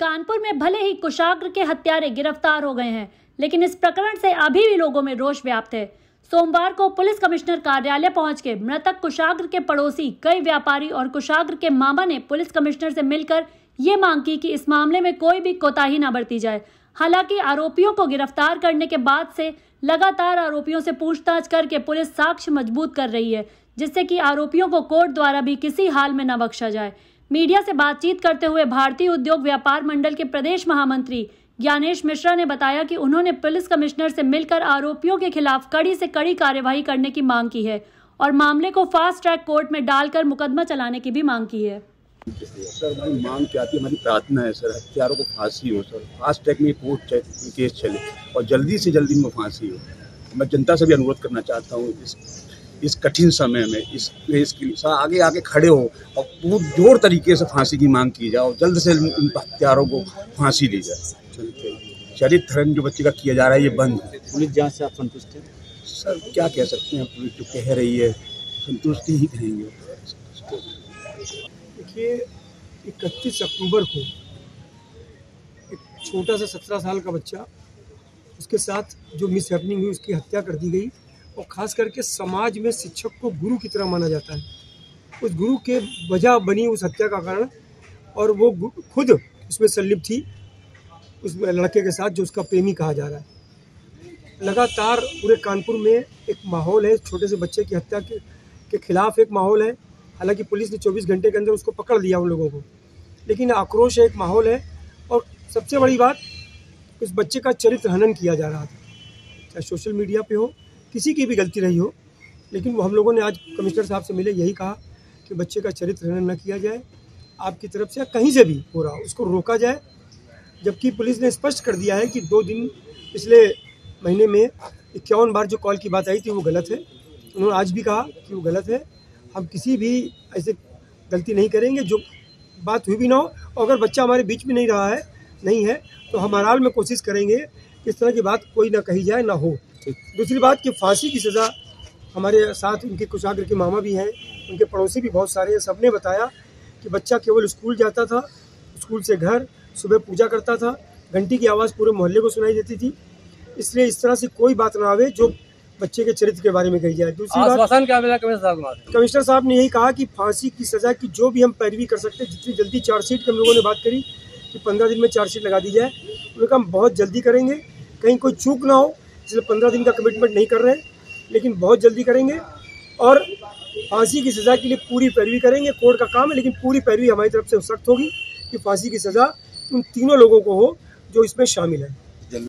कानपुर में भले ही कुशाग्र के हत्यारे गिरफ्तार हो गए हैं, लेकिन इस प्रकरण से अभी भी लोगों में रोष व्याप्त है। सोमवार को पुलिस कमिश्नर कार्यालय पहुंचकर मृतक कुशाग्र के पड़ोसी, कई व्यापारी और कुशाग्र के मामा ने पुलिस कमिश्नर से मिलकर ये मांग की कि इस मामले में कोई भी कोताही ना बरती जाए। हालांकि आरोपियों को गिरफ्तार करने के बाद से लगातार आरोपियों से पूछताछ करके पुलिस साक्ष्य मजबूत कर रही है, जिससे कि आरोपियों को कोर्ट द्वारा भी किसी हाल में न बख्शा जाए। मीडिया से बातचीत करते हुए भारतीय उद्योग व्यापार मंडल के प्रदेश महामंत्री ज्ञानेश मिश्रा ने बताया कि उन्होंने पुलिस कमिश्नर से मिलकर आरोपियों के खिलाफ कड़ी से कड़ी कार्यवाही करने की मांग की है और मामले को फास्ट ट्रैक कोर्ट में डालकर मुकदमा चलाने की भी मांग की है। सर हमारी मांग क्या थी, हमारी प्रार्थना है सर, हत्यारों को फांसी हो सर, फास्ट ट्रैक में कोर्ट केस चले और जल्दी से जल्दी इनको फांसी हो। मैं जनता से भी अनुरोध करना चाहता हूँ इस कठिन समय में इस केस के लिए आगे आगे खड़े हो और पूरी जोर तरीके से फांसी की मांग की जाए और जल्द से इन हत्यारों को फांसी दी जाए। चरित्रहनन जो बच्चे का किया जा रहा है ये बंद है। पुलिस जांच से आप संतुष्ट हैं? सर क्या कह सकते हैं, पुलिस जो कह रही है संतुष्टि ही कहेंगे। देखिए 31 अक्टूबर को एक छोटा सा 17 साल का बच्चा, उसके साथ जो मिसहैपनिंग हुई, उसकी हत्या कर दी गई और ख़ास करके समाज में शिक्षक को गुरु की तरह माना जाता है। उस गुरु के वजह बनी उस हत्या का कारण, और वो खुद उसमें संलिप्त थी उस लड़के के साथ जो उसका प्रेमी कहा जा रहा है। लगातार पूरे कानपुर में एक माहौल है, छोटे से बच्चे की हत्या के खिलाफ एक माहौल है। हालांकि पुलिस ने 24 घंटे के अंदर उसको पकड़ लिया उन लोगों को, लेकिन आक्रोश है, एक माहौल है। और सबसे बड़ी बात, उस बच्चे का चरित्र हनन किया जा रहा था, चाहे सोशल मीडिया पे हो, किसी की भी गलती रही हो। लेकिन वो हम लोगों ने आज कमिश्नर साहब से मिले, यही कहा कि बच्चे का चरित्र हनन न किया जाए आपकी तरफ से, या कहीं से भी हो रहा हो उसको रोका जाए। जबकि पुलिस ने स्पष्ट कर दिया है कि 2 दिन पिछले महीने में 51 बार जो कॉल की बात आई थी वो गलत है। उन्होंने आज भी कहा कि वो गलत है, हम किसी भी ऐसे गलती नहीं करेंगे जो बात हुई भी ना हो। और अगर बच्चा हमारे बीच में नहीं रहा है, नहीं है, तो हम हर हाल में कोशिश करेंगे इस तरह की बात कोई ना कही जाए, ना हो। दूसरी बात कि फांसी की सज़ा, हमारे साथ उनके कुशाग्र के मामा भी हैं, उनके पड़ोसी भी बहुत सारे हैं, सबने बताया कि बच्चा केवल स्कूल जाता था, स्कूल से घर, सुबह पूजा करता था, घंटी की आवाज़ पूरे मोहल्ले को सुनाई देती थी। इसलिए इस तरह से कोई बात ना आवे जो बच्चे के चरित्र के बारे में कही जाए। दूसरी बात, कमिश्नर साहब ने यही कहा कि फांसी की सज़ा की जो भी हम पैरवी कर सकते हैं, जितनी जल्दी चार्जशीट की हम लोगों ने बात करी कि 15 दिन में चार्जशीट लगा दी जाए, उन्होंने कहा हम बहुत जल्दी करेंगे, कहीं कोई चूक ना हो, इसलिए 15 दिन का कमिटमेंट नहीं कर रहे हैं, लेकिन बहुत जल्दी करेंगे और फांसी की सज़ा के लिए पूरी पैरवी करेंगे। कोर्ट का काम है, लेकिन पूरी पैरवी हमारी तरफ से सख्त होगी कि फांसी की सज़ा उन तीनों लोगों को हो जो इसमें शामिल है।